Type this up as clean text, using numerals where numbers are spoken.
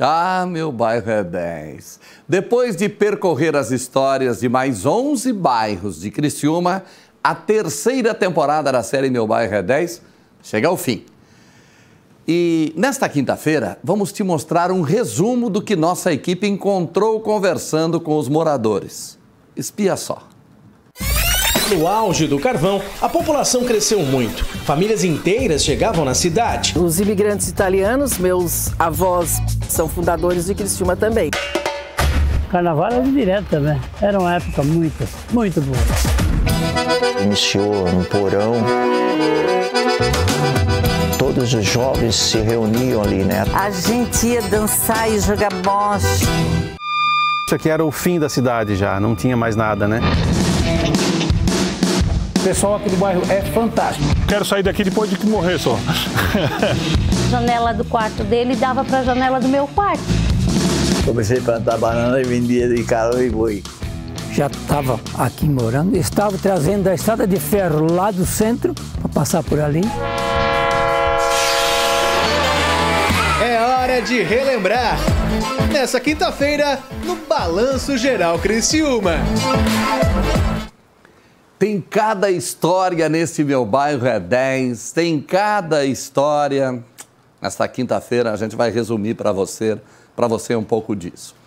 Ah, meu bairro é 10. Depois de percorrer as histórias de mais 11 bairros de Criciúma, a terceira temporada da série Meu Bairro é 10 chega ao fim. E nesta quinta-feira, vamos te mostrar um resumo do que nossa equipe encontrou conversando com os moradores. Espia só. No auge do carvão, a população cresceu muito. Famílias inteiras chegavam na cidade. Os imigrantes italianos, meus avós, são fundadores de Criciúma também. Carnaval era direto também. Era uma época muito boa. Iniciou no porão. Todos os jovens se reuniam ali, né? A gente ia dançar e jogar bocha. Isso aqui era o fim da cidade já, não tinha mais nada, né? O pessoal aqui do bairro é fantástico. Quero sair daqui depois de que morrer só. A janela do quarto dele dava para a janela do meu quarto. Comecei a plantar banana e vendia de carro e boi. Já estava aqui morando, estava trazendo a estrada de ferro lá do centro para passar por ali. É hora de relembrar. Nessa quinta-feira, no Balanço Geral Criciúma. Tem cada história nesse Meu Bairro é 10, tem cada história. Nesta quinta-feira a gente vai resumir para você um pouco disso.